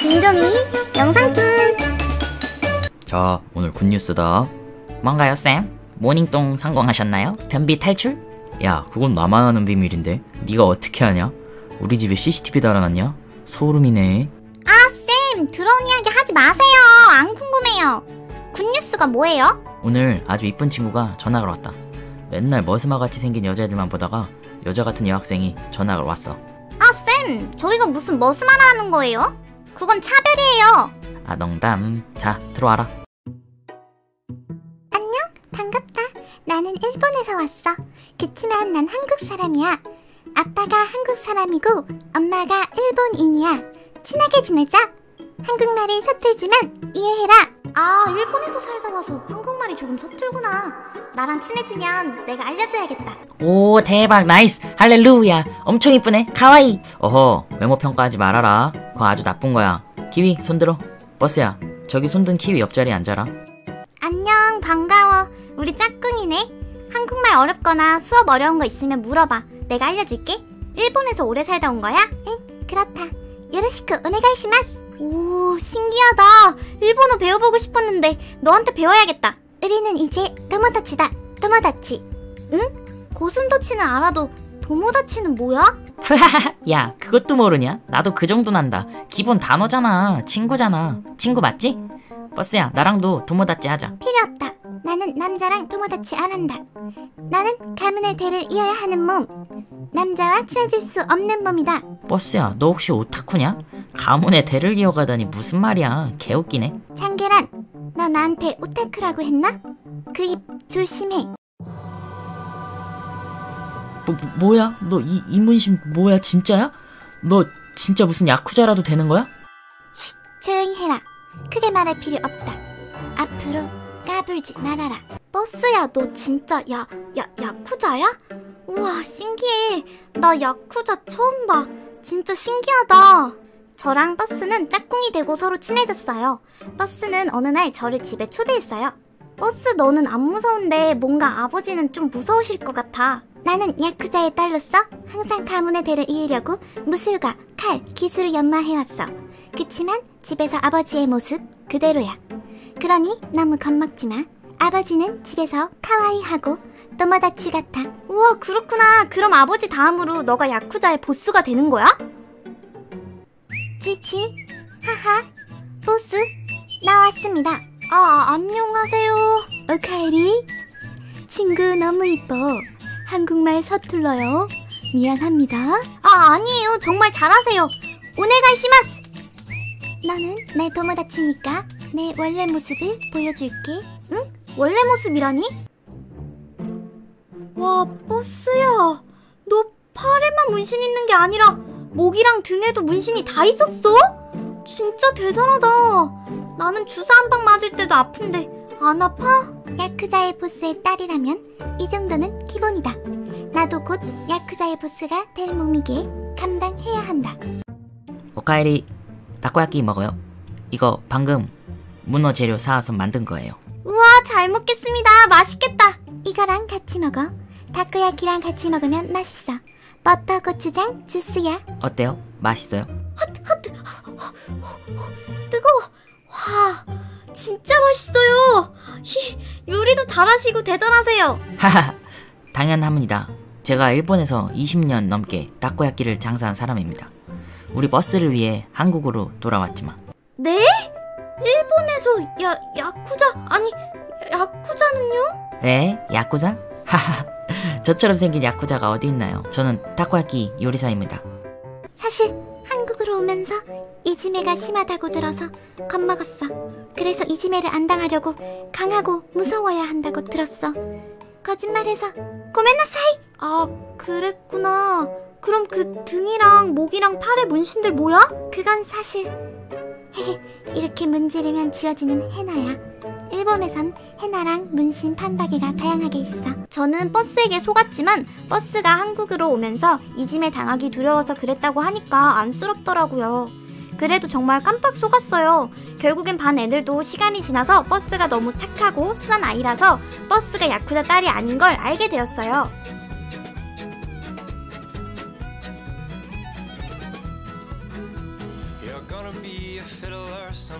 긍정이 영상툰. 자, 오늘 굿뉴스다. 뭔가요, 쌤? 모닝똥 성공하셨나요? 변비 탈출? 야, 그건 나만 아는 비밀인데 네가 어떻게 아냐? 우리 집에 CCTV 달아놨냐? 소름이네. 아, 쌤! 더러운 이야기 하지 마세요. 안 궁금해요. 굿뉴스가 뭐예요? 오늘 아주 이쁜 친구가 전학을 왔다. 맨날 머슴아같이 생긴 여자애들만 보다가 여자같은 여학생이 전학을 왔어. 아, 쌤! 저희가 무슨 머슴아라는 거예요? 그건 차별이에요. 아, 농담. 자, 들어와라. 안녕? 반갑다. 나는 일본에서 왔어. 그치만 난 한국 사람이야. 아빠가 한국 사람이고 엄마가 일본인이야. 친하게 지내자. 한국말이 서툴지만 이해해라. 아, 일본에서 살다 와서 한국말이 조금 서툴구나. 나랑 친해지면 내가 알려줘야겠다. 오, 대박. 나이스. 할렐루야. 엄청 이쁘네. 가와이. 어허, 외모 평가하지 말아라. 그거 아주 나쁜 거야. 키위, 손들어. 버스야, 저기 손든 키위 옆자리에 앉아라. 안녕, 반가워. 우리 짝꿍이네. 한국말 어렵거나 수업 어려운 거 있으면 물어봐. 내가 알려줄게. 일본에서 오래 살다 온 거야? 응, 그렇다. 요로시쿠 오네가이시마스. 오, 신기하다. 일본어 배워보고 싶었는데 너한테 배워야겠다. 우리는 이제 도모다치다. 도모다치. 응? 고슴도치는 알아도 도모다치는 뭐야? 야, 그것도 모르냐? 나도 그 정도 난다. 기본 단어잖아. 친구잖아. 친구 맞지? 버스야, 나랑도 도모다치 하자. 필요 없다. 나는 남자랑 도모다치 안 한다. 나는 가문의 대를 이어야 하는 몸. 남자와 친해질 수 없는 몸이다. 버스야, 너 혹시 오타쿠냐? 가문의 대를 이어가다니 무슨 말이야. 개웃기네. 장계란, 너 나한테 오타쿠라고 했나? 그 입 조심해. 뭐야? 너 이문심 뭐야? 진짜야? 너 진짜 무슨 야쿠자라도 되는 거야? 쉿, 조용히 해라. 크게 말할 필요 없다. 앞으로 까불지 말아라. 버스야, 너 진짜 야쿠자야? 우와, 신기해. 나 야쿠자 처음 봐. 진짜 신기하다. 저랑 버스는 짝꿍이 되고 서로 친해졌어요. 버스는 어느 날 저를 집에 초대했어요. 버스, 너는 안 무서운데 뭔가 아버지는 좀 무서우실 것 같아. 나는 야쿠자의 딸로서 항상 가문의 대를 이으려고 무술과 칼, 기술을 연마해왔어. 그치만 집에서 아버지의 모습 그대로야. 그러니 너무 겁먹지마. 아버지는 집에서 카와이하고 도모다치 같아. 우와, 그렇구나. 그럼 아버지 다음으로 너가 야쿠자의 보스가 되는 거야? 지치, 하하, 보스, 나왔습니다. 아, 안녕하세요. 오카에리. 친구 너무 이뻐. 한국말 서툴러요. 미안합니다. 아, 아니에요. 정말 잘하세요. 오네가이시마스. 너는 내 도모다치니까 내 원래 모습을 보여줄게. 응? 원래 모습이라니? 와, 버스야. 너 팔에만 문신 있는 게 아니라 목이랑 등에도 문신이 다 있었어? 진짜 대단하다. 나는 주사 한 방 맞을 때도 아픈데 안 아파? 야쿠자의 보스의 딸이라면 이 정도는 기본이다. 나도 곧 야쿠자의 보스가 될 몸이기에 감당해야 한다. 오카에리, 다코야끼 먹어요. 이거 방금 문어 재료 사와서 만든 거예요. 우와, 잘 먹겠습니다. 맛있겠다. 이거랑 같이 먹어. 다코야끼랑 같이 먹으면 맛있어. 버터, 고추장, 주스야. 어때요? 맛있어요? 핫! 뜨거워. 와, 진짜 맛있어요. 요리도 잘하시고 대단하세요. 하하, 당연합니다. 제가 일본에서 20년 넘게 다코야끼를 장사한 사람입니다. 우리 버스를 위해 한국으로 돌아왔지만. 네? 일본에서 야쿠자, 아니 야쿠자는요? 네? 야쿠자? 하하, 저처럼 생긴 야쿠자가 어디 있나요? 저는 다코야끼 요리사입니다. 사실 한국으로 오면서 이지메가 심하다고 들어서 겁먹었어. 그래서 이지메를 안 당하려고 강하고 무서워야 한다고 들었어. 거짓말해서 고멘나사이! 아, 그랬구나. 그럼 그 등이랑 목이랑 팔에 문신들 뭐야? 그건 사실 이렇게 문지르면 지워지는 헤나야. 일본에선 헤나랑 문신 판박이가 다양하게 있어. 저는 버스에게 속았지만 버스가 한국으로 오면서 이지메 당하기 두려워서 그랬다고 하니까 안쓰럽더라고요. 그래도 정말 깜빡 속았어요. 결국엔 반 애들도 시간이 지나서 버스가 너무 착하고 순한 아이라서 버스가 야쿠자 딸이 아닌 걸 알게 되었어요. gonna be a fiddler someday.